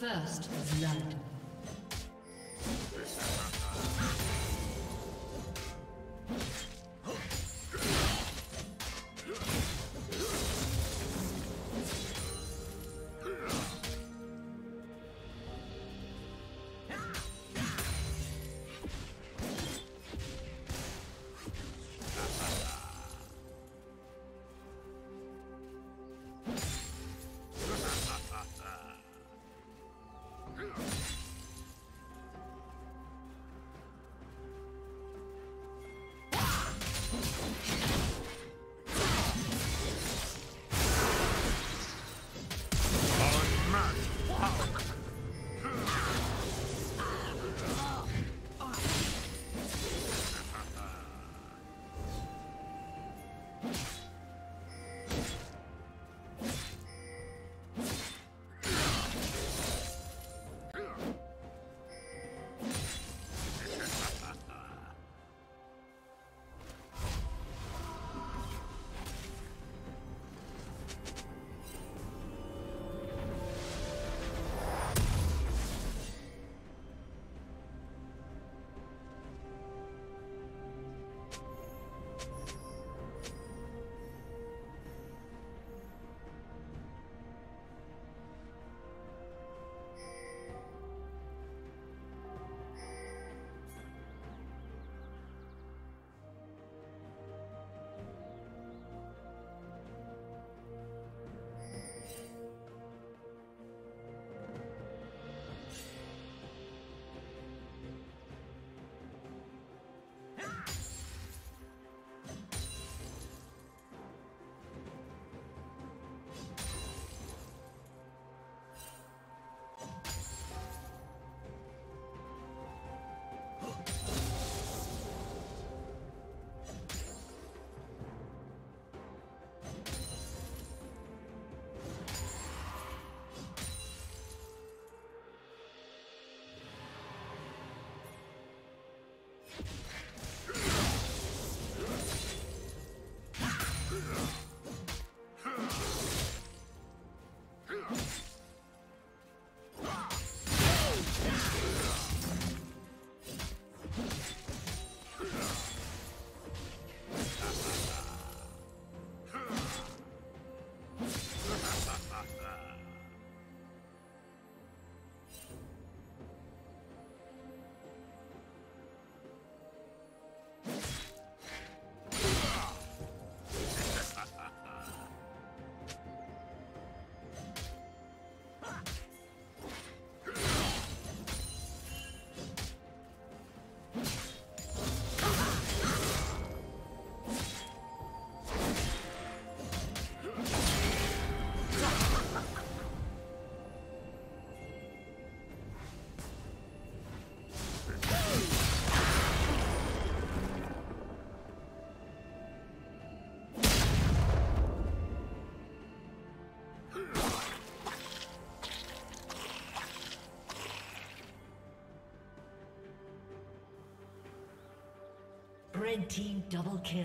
First blood. Red team double kill.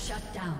Shut down.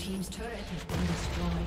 Team's turret has been destroyed.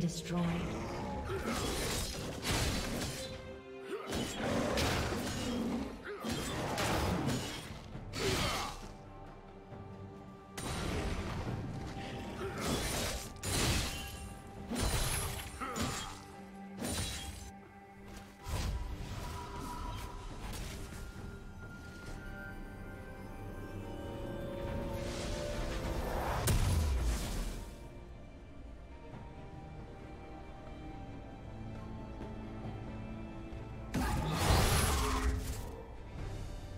Destroyed.